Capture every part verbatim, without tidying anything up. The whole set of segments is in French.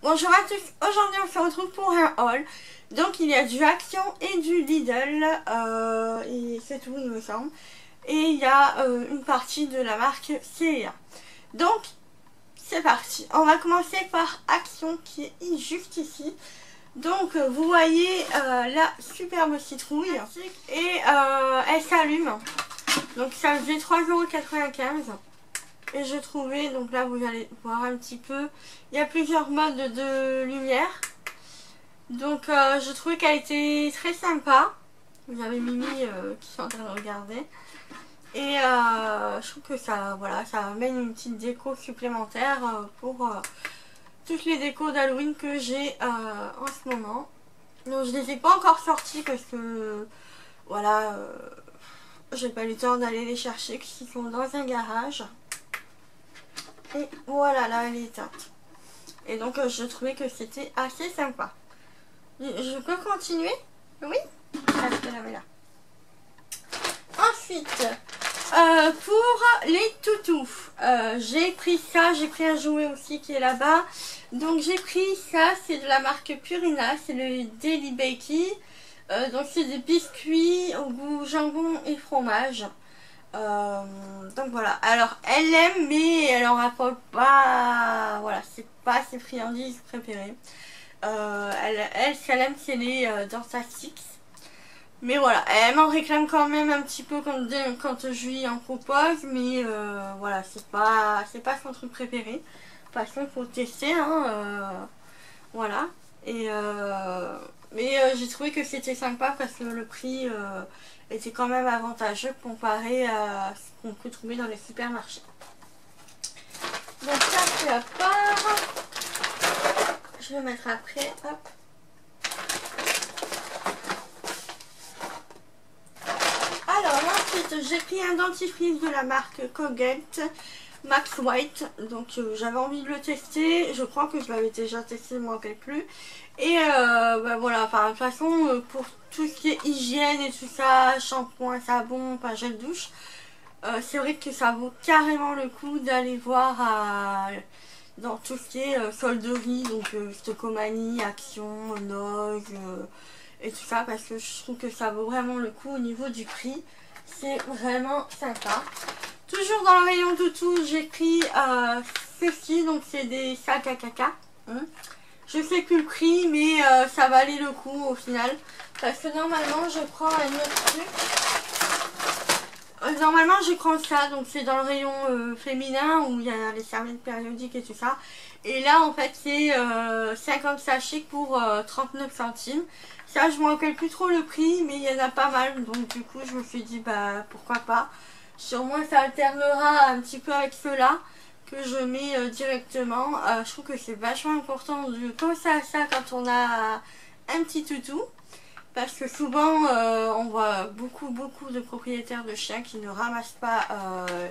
Bonjour à tous, aujourd'hui on se retrouve pour un haul. Donc il y a du Action et du Lidl, euh, et c'est tout il me semble. Et il y a euh, une partie de la marque C et A. Donc c'est parti, on va commencer par Action qui est juste ici. Donc vous voyez euh, la superbe citrouille et euh, elle s'allume. Donc ça faisait trois euros quatre-vingt-quinze. Et je trouvais, donc là vous allez voir un petit peu, il y a plusieurs modes de lumière. Donc euh, je trouvais qu'elle était très sympa. Vous avez Mimi euh, qui sont en train de regarder. Et euh, je trouve que ça, voilà, ça amène une petite déco supplémentaire euh, pour euh, toutes les décos d'Halloween que j'ai euh, en ce moment. Donc je ne les ai pas encore sorties parce que, voilà, euh, j'ai pas eu le temps d'aller les chercher qui sont dans un garage. Et voilà, là elle est éteinte. Et donc euh, je trouvais que c'était assez sympa. Je peux continuer? Oui? Ah, je peux la mettre là. Ensuite, euh, pour les toutous, euh, j'ai pris ça, j'ai pris un jouet aussi qui est là-bas. Donc j'ai pris ça, c'est de la marque Purina, c'est le Daily Bakey. Euh, donc c'est des biscuits au goût jambon et fromage. Euh, donc voilà, alors elle aime mais elle en rapporte pas, voilà, c'est pas ses friandises préférées. Euh, elle, elle, ce qu'elle aime c'est les euh, Dolce Gusto, mais voilà, elle m'en réclame quand même un petit peu quand, quand je lui en propose, mais euh, voilà, c'est pas c'est pas son truc préféré. De toute façon faut tester, hein, euh, voilà, et euh, mais euh, j'ai trouvé que c'était sympa parce que le prix euh, était quand même avantageux comparé à ce qu'on peut trouver dans les supermarchés. Donc ça c'est à part. Je vais mettre après. Hop. Alors ensuite j'ai pris un dentifrice de la marque Colgate, Max White. Donc euh, j'avais envie de le tester. Je crois que je l'avais déjà testé, m'en rappelle plus. Et euh, bah, voilà, enfin de toute façon euh, pour tout ce qui est hygiène et tout ça, shampoing, sabon, pas gel douche, euh, c'est vrai que ça vaut carrément le coup d'aller voir à, dans tout ce qui est euh, solderie, donc euh, Stocomanie, Action, Noz euh, et tout ça, parce que je trouve que ça vaut vraiment le coup au niveau du prix, c'est vraiment sympa. Toujours dans le rayon toutou, j'ai pris euh, ceci, donc c'est des sacs à caca. Hein. Je sais plus le prix, mais euh, ça valait le coup au final. Parce que normalement, je prends un autre truc. Euh, normalement, je prends ça, donc c'est dans le rayon euh, féminin où il y a les serviettes périodiques et tout ça. Et là, en fait, c'est euh, cinquante sachets pour euh, trente-neuf centimes. Ça, je ne me rappelle plus trop le prix, mais il y en a pas mal. Donc du coup, je me suis dit, bah pourquoi pas. Au moins, ça alternera un petit peu avec ceux-là que je mets euh, directement. Euh, je trouve que c'est vachement important de penser à ça quand on a un petit toutou. Parce que souvent, euh, on voit beaucoup, beaucoup de propriétaires de chiens qui ne ramassent pas euh,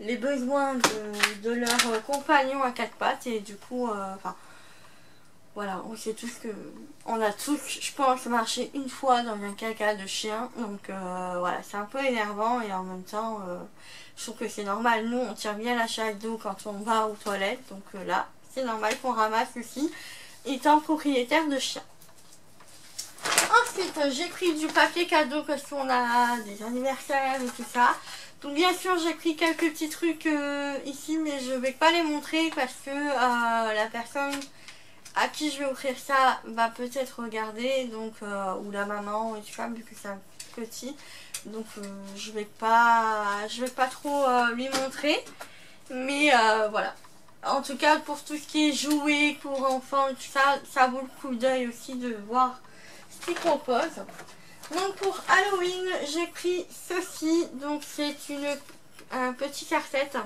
les besoins de, de leurs compagnons à quatre pattes. Et du coup, enfin, euh, voilà, on sait tous que... On a tous, je pense, marché une fois dans un caca de chien. Donc euh, voilà, c'est un peu énervant et en même temps, euh, je trouve que c'est normal. Nous, on tire bien la chasse d'eau quand on va aux toilettes. Donc euh, là, c'est normal qu'on ramasse aussi, étant propriétaire de chien. Ensuite, j'ai pris du papier cadeau parce qu'on a des anniversaires et tout ça. Donc bien sûr, j'ai pris quelques petits trucs euh, ici, mais je vais pas les montrer parce que euh, la personne à qui je vais offrir ça va peut-être regarder, donc euh, ou la maman et tout ça, vu que c'est un petit. Donc euh, je vais pas, je vais pas trop euh, lui montrer, mais euh, voilà. En tout cas, pour tout ce qui est jouets pour enfants, tout ça, ça vaut le coup d'œil aussi de voir qui propose. Donc pour Halloween, j'ai pris ceci, donc c'est une un petit casse-tête,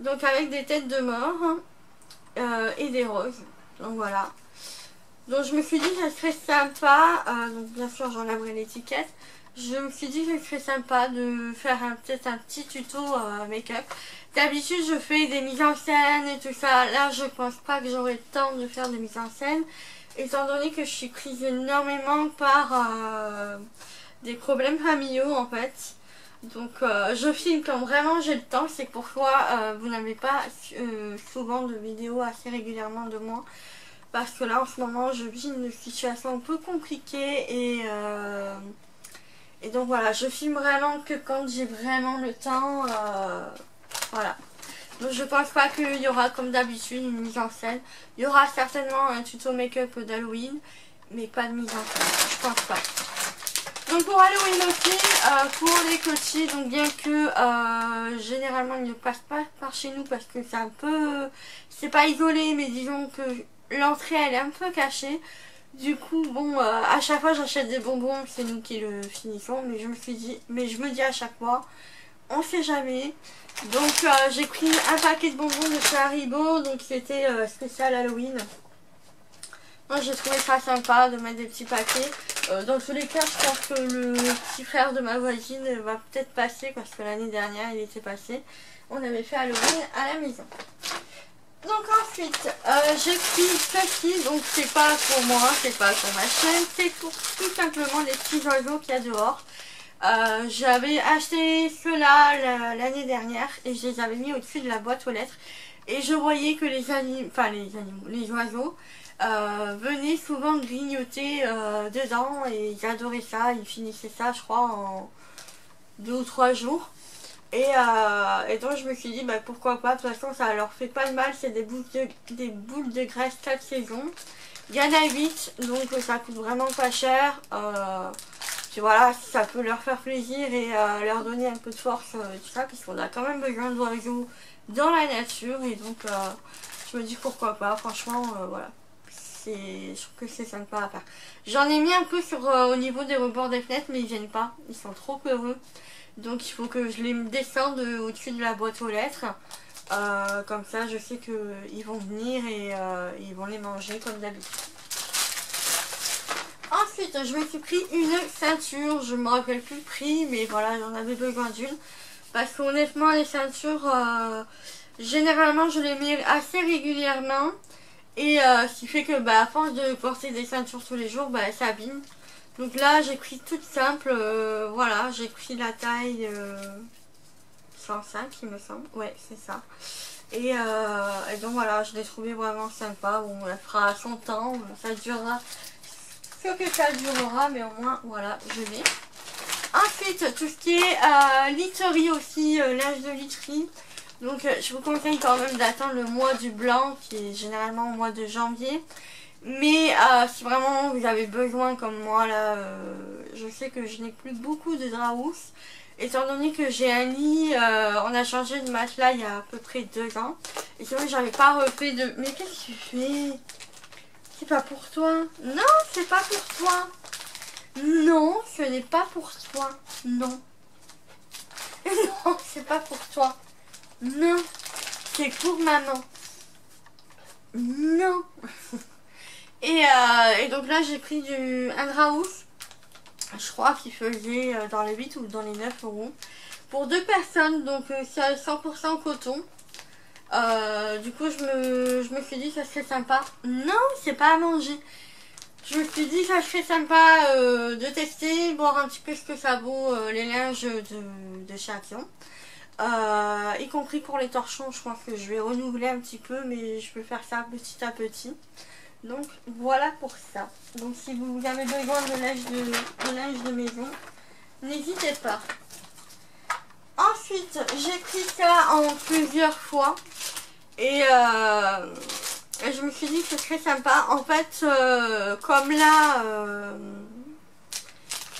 donc avec des têtes de mort euh, et des roses. Donc voilà, donc je me suis dit que ça serait sympa, euh, donc bien sûr j'enlèverai l'étiquette. Je me suis dit que ça serait sympa de faire peut-être un petit tuto euh, make-up. D'habitude je fais des mises en scène et tout ça, là je pense pas que j'aurai le temps de faire des mises en scène. Étant donné que je suis prise énormément par euh, des problèmes familiaux en fait. Donc euh, je filme quand vraiment j'ai le temps. C'est pourquoi euh, vous n'avez pas euh, souvent de vidéos assez régulièrement de moi. Parce que là en ce moment je vis une situation un peu compliquée. Et, euh, et donc voilà, je filme vraiment que quand j'ai vraiment le temps. Euh, voilà. Donc je pense pas qu'il y aura comme d'habitude une mise en scène. Il y aura certainement un tuto make-up d'Halloween. Mais pas de mise en scène, je pense pas. Donc pour Halloween aussi, euh, pour les cotis, donc bien que euh, généralement ils ne passent pas par chez nous parce que c'est un peu, euh, c'est pas isolé, mais disons que l'entrée elle est un peu cachée. Du coup bon, euh, à chaque fois j'achète des bonbons, c'est nous qui le finissons, mais je me suis dit, mais je me dis à chaque fois, on sait jamais. Donc euh, j'ai pris un paquet de bonbons de chez Haribo, donc c'était euh, spécial Halloween. Moi j'ai trouvé ça sympa de mettre des petits paquets. Euh, dans tous les cas, je pense que le petit frère de ma voisine va peut-être passer parce que l'année dernière il était passé. On avait fait Halloween à la maison. Donc ensuite, euh, j'ai pris ceci. Donc c'est pas pour moi, c'est pas pour ma chaîne, c'est pour tout simplement les petits oiseaux qu'il y a dehors. Euh, J'avais acheté ceux-là l'année dernière et je les avais mis au-dessus de la boîte aux lettres. Et je voyais que les animaux, enfin les animaux, les oiseaux euh, venaient souvent grignoter euh, dedans et ils adoraient ça, ils finissaient ça je crois en deux ou trois jours. Et, euh, et donc je me suis dit bah, pourquoi pas, de toute façon ça leur fait pas de mal, c'est des boules de, des boules de graisse quatre saisons. Il y en a huit, donc ça coûte vraiment pas cher. Euh, puis voilà, ça peut leur faire plaisir et euh, leur donner un peu de force euh, et tout ça, parce qu'on a quand même besoin d'oiseaux dans la nature, et donc euh, je me dis pourquoi pas, franchement euh, voilà, je trouve que c'est sympa à faire. J'en ai mis un peu sur euh, au niveau des rebords des fenêtres, mais ils viennent pas, ils sont trop heureux, donc il faut que je les descende au dessus de la boîte aux lettres, euh, comme ça je sais que ils vont venir et euh, ils vont les manger comme d'habitude. Ensuite je me suis pris une ceinture, je me rappelle plus le prix, mais voilà, j'en avais besoin d'une. Parce qu'honnêtement les ceintures, euh, généralement je les mets assez régulièrement. Et euh, ce qui fait que bah, à force de porter des ceintures tous les jours, bah, ça abîme. Donc là j'ai pris toute simple, euh, voilà, j'ai pris la taille euh, cent cinq il me semble. Ouais c'est ça. Et, euh, et donc voilà, je l'ai trouvé vraiment sympa. Bon, elle fera son temps, ça durera ce que ça durera, mais au moins voilà, je l'ai. Ensuite, tout ce qui est euh, literie aussi, euh, linge de literie. Donc euh, je vous conseille quand même d'attendre le mois du blanc qui est généralement au mois de janvier. Mais euh, si vraiment vous avez besoin comme moi là, euh, je sais que je n'ai plus beaucoup de draps housses. Étant donné que j'ai un lit, euh, on a changé de matelas il y a à peu près deux ans. Et c'est vrai que j'avais pas refait de... Mais qu'est-ce que tu fais? C'est pas pour toi. Non, c'est pas pour toi. Non, ce n'est pas pour toi. Non. Non, c'est pas pour toi. Non. C'est pour maman. Non. Et, euh, et donc là, j'ai pris du, un drap housse. Je crois qu'il faisait dans les huit ou dans les neuf euros. Pour deux personnes, donc c'est cent pour cent coton. Euh, du coup, je me, je me suis dit, ça serait sympa. Non, c'est pas à manger. Je me suis dit ça serait sympa euh, de tester, voir un petit peu ce que ça vaut euh, les linges de, de chez Action. Euh, y compris pour les torchons, je pense que je vais renouveler un petit peu, mais je peux faire ça petit à petit. Donc voilà pour ça. Donc si vous avez besoin de linge de, de, linge de maison, n'hésitez pas. Ensuite, j'ai pris ça en plusieurs fois. Et... Euh, Et je me suis dit que ce serait sympa. En fait, euh, comme là, euh,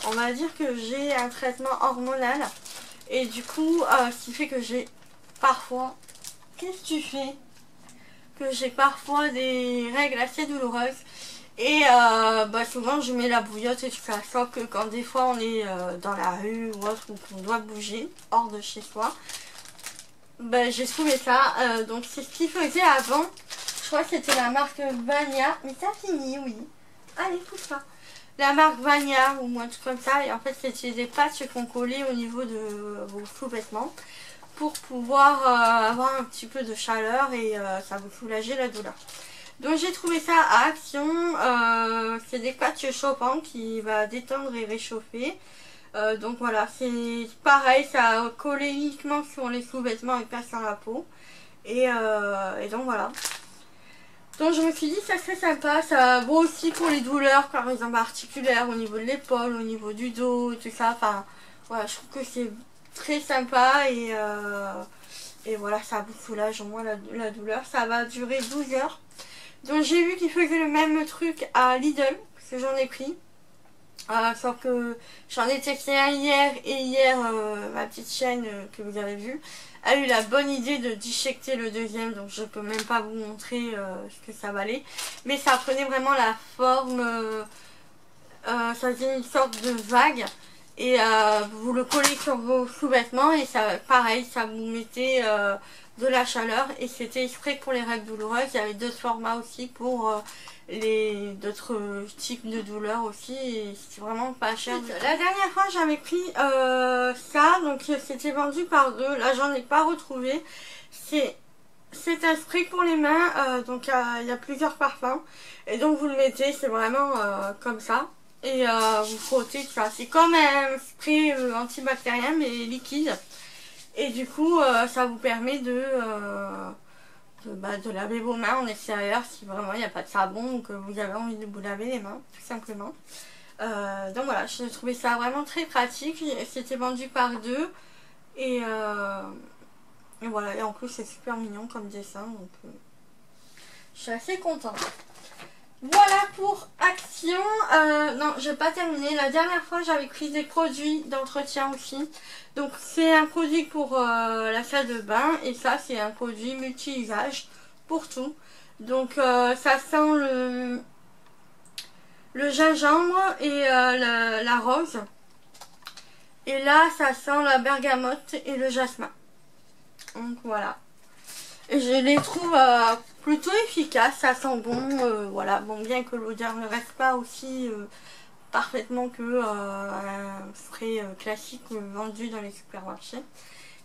on va dire que j'ai un traitement hormonal. Et du coup, euh, ce qui fait que j'ai parfois... Qu'est-ce que tu fais? Que j'ai parfois des règles assez douloureuses. Et euh, bah, souvent, je mets la bouillotte et tout ça. Sauf que quand des fois, on est euh, dans la rue ou autre, ou qu'on doit bouger hors de chez soi, bah, j'ai trouvé ça. Euh, donc, c'est ce qu'ils faisaient avant. Je crois que c'était la marque Bania, mais ça finit, oui. Allez, pousse pas. La marque Bania, ou un truc comme ça. Et en fait, c'était des patchs qu'on collait au niveau de vos sous-vêtements pour pouvoir euh, avoir un petit peu de chaleur et euh, ça vous soulageait la douleur. Donc, j'ai trouvé ça à Action. Euh, C'est des patchs chopants qui va détendre et réchauffer. Euh, donc voilà, c'est pareil, ça a collé uniquement sur les sous-vêtements et pas sur la peau. Et, euh, et donc voilà. Donc je me suis dit ça serait sympa, ça vaut aussi pour les douleurs, par exemple articulaires, au niveau de l'épaule, au niveau du dos, tout ça. Enfin voilà, je trouve que c'est très sympa et, euh, et voilà, ça vous soulage au moins la, la douleur. Ça va durer douze heures. Donc j'ai vu qu'ils faisaient le même truc à Lidl, parce que j'en ai pris. Euh, sauf que j'en ai testé un hier et hier euh, ma petite chaîne euh, que vous avez vue a eu la bonne idée de déchiqueter le deuxième, donc je peux même pas vous montrer euh, ce que ça valait, mais ça prenait vraiment la forme euh, euh, ça faisait une sorte de vague et euh, vous le collez sur vos sous-vêtements et ça pareil, ça vous mettait euh, de la chaleur et c'était exprès pour les règles douloureuses. Il y avait d'autres formats aussi pour euh, les d'autres types de douleurs aussi et c'est vraiment pas cher. La dernière fois j'avais pris euh, ça, donc c'était vendu par deux, là j'en ai pas retrouvé. C'est c'est un spray pour les mains, euh, donc il y, y a plusieurs parfums et donc vous le mettez, c'est vraiment euh, comme ça et euh, vous frottez, tu vois, c'est comme un spray euh, antibactérien mais liquide et du coup euh, ça vous permet de euh, De, bah, de laver vos mains en extérieur si vraiment il n'y a pas de savon ou que vous avez envie de vous laver les mains tout simplement. Euh, donc voilà, j'ai trouvé ça vraiment très pratique, c'était vendu par deux et, euh, et voilà, et en plus c'est super mignon comme dessin, donc euh, je suis assez contente. Voilà pour Action. Euh, non, j'ai pas terminé. La dernière fois, j'avais pris des produits d'entretien aussi. Donc, c'est un produit pour euh, la salle de bain. Et ça, c'est un produit multi-usage pour tout. Donc, euh, ça sent le, le gingembre et euh, la, la rose. Et là, ça sent la bergamote et le jasmin. Donc, voilà. Et je les trouve euh, plutôt efficaces, ça sent bon, euh, voilà, bon, bien que l'odeur ne reste pas aussi euh, parfaitement que euh, un spray euh, classique euh, vendu dans les supermarchés,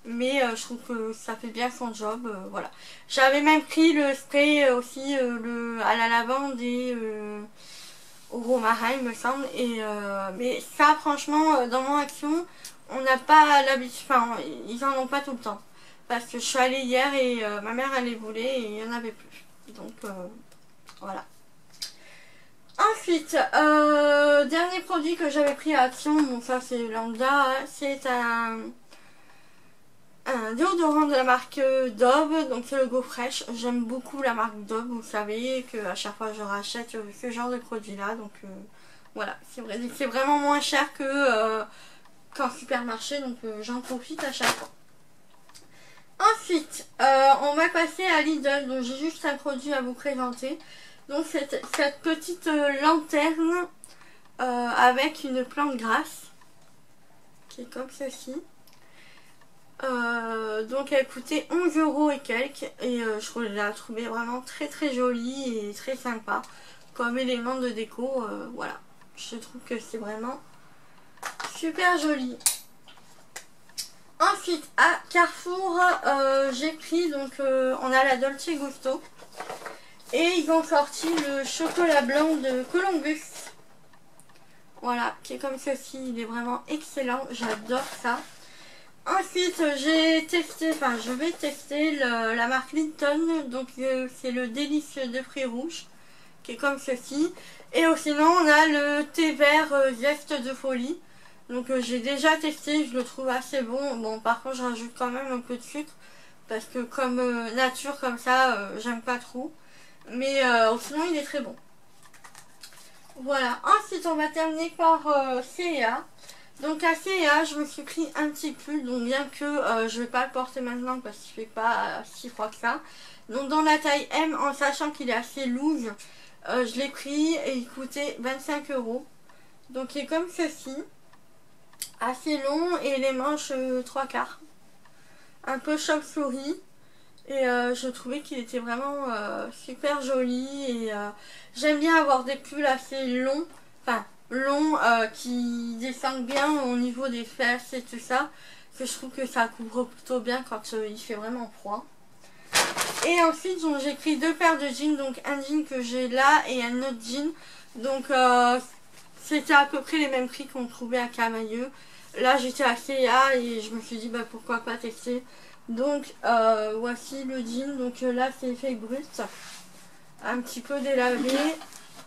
mais euh, je trouve que ça fait bien son job, euh, voilà. J'avais même pris le spray euh, aussi euh, le, à la lavande et euh, au romarin, il me semble, et, euh, mais ça, franchement, dans mon Action, on n'a pas l'habitude, enfin, ils en ont pas tout le temps. Parce que je suis allée hier et euh, ma mère elle les voulait et il n'y en avait plus. Donc euh, voilà. Ensuite, euh, dernier produit que j'avais pris à Action, bon ça c'est lambda, hein, c'est un, un déodorant de la marque Dove, donc c'est le GoFresh. J'aime beaucoup la marque Dove, vous savez qu'à chaque fois je rachète ce genre de produit là. Donc euh, voilà, c'est vrai, c'est vraiment moins cher que euh, qu'en supermarché, donc euh, j'en profite à chaque fois. Ensuite, euh, on va passer à Lidl, donc j'ai juste un produit à vous présenter. Donc cette, cette petite lanterne euh, avec une plante grasse, qui est comme ceci. Euh, donc elle coûtait onze euros et quelques, et euh, je la trouvais vraiment très très jolie et très sympa. Comme élément de déco, euh, voilà, je trouve que c'est vraiment super joli. Ensuite à Carrefour, euh, j'ai pris, donc euh, on a la Dolce Gusto et ils ont sorti le chocolat blanc de Columbus, voilà, qui est comme ceci, il est vraiment excellent, j'adore ça. Ensuite j'ai testé, enfin je vais tester le, la marque Linton, donc euh, c'est le délice de fruits rouges, qui est comme ceci, et oh, sinon on a le thé vert euh, zeste de folie. Donc euh, j'ai déjà testé, je le trouve assez bon. Bon, par contre je rajoute quand même un peu de sucre parce que comme euh, nature comme ça, euh, j'aime pas trop. Mais euh, sinon il est très bon. Voilà, ensuite on va terminer par euh, C et A. Donc à C et A je me suis pris un petit pull, donc bien que euh, je vais pas le porter maintenant parce qu'il fait pas si froid que ça. Donc dans la taille M, en sachant qu'il est assez loose, euh, je l'ai pris et il coûtait vingt-cinq euros. Donc il est comme ceci. Assez long et les manches euh, trois quarts, un peu chauve-souris, et euh, je trouvais qu'il était vraiment euh, super joli et euh, j'aime bien avoir des pulls assez longs, enfin longs euh, qui descendent bien au niveau des fesses et tout ça, que je trouve que ça couvre plutôt bien quand euh, il fait vraiment froid. Et ensuite j'ai pris deux paires de jeans, donc un jean que j'ai là et un autre jean, donc euh, c'était à peu près les mêmes prix qu'on trouvait à Camailleux. Là j'étais à C et A et je me suis dit bah pourquoi pas tester. Donc euh, voici le jean. Donc là c'est fait brut, un petit peu délavé,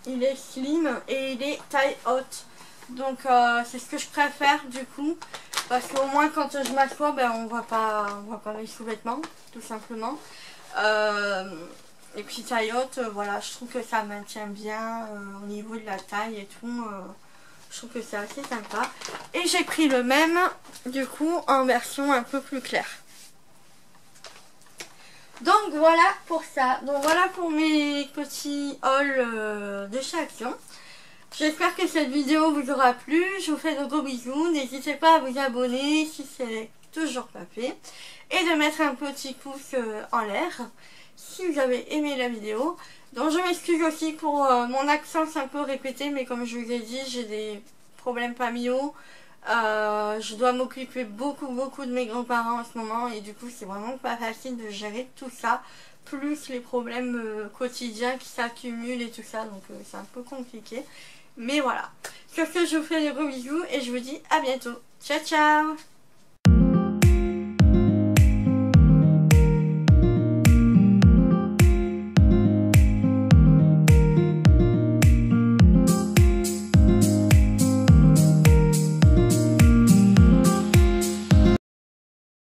il est slim et il est taille haute. Donc euh, c'est ce que je préfère du coup, parce qu'au moins quand je m'assois, ben, on voit pas on voit pas mes sous-vêtements tout simplement. Euh, et puis taille haute, euh, voilà, je trouve que ça maintient bien euh, au niveau de la taille et tout. Euh, je trouve que c'est assez sympa. Et j'ai pris le même du coup en version un peu plus claire. Donc voilà pour ça. Donc voilà pour mes petits hauls euh, de chez Action. J'espère que cette vidéo vous aura plu. Je vous fais de gros bisous. N'hésitez pas à vous abonner si ce n'est toujours pas fait. Et de mettre un petit pouce en l'air si vous avez aimé la vidéo. Donc je m'excuse aussi pour euh, mon accent un peu répété. Mais comme je vous ai dit, j'ai des problèmes familiaux. Euh, je dois m'occuper beaucoup beaucoup de mes grands-parents en ce moment. Et du coup c'est vraiment pas facile de gérer tout ça. Plus les problèmes euh, quotidiens qui s'accumulent et tout ça. Donc euh, c'est un peu compliqué. Mais voilà, sur ce je vous fais de gros bisous et je vous dis à bientôt. Ciao ciao.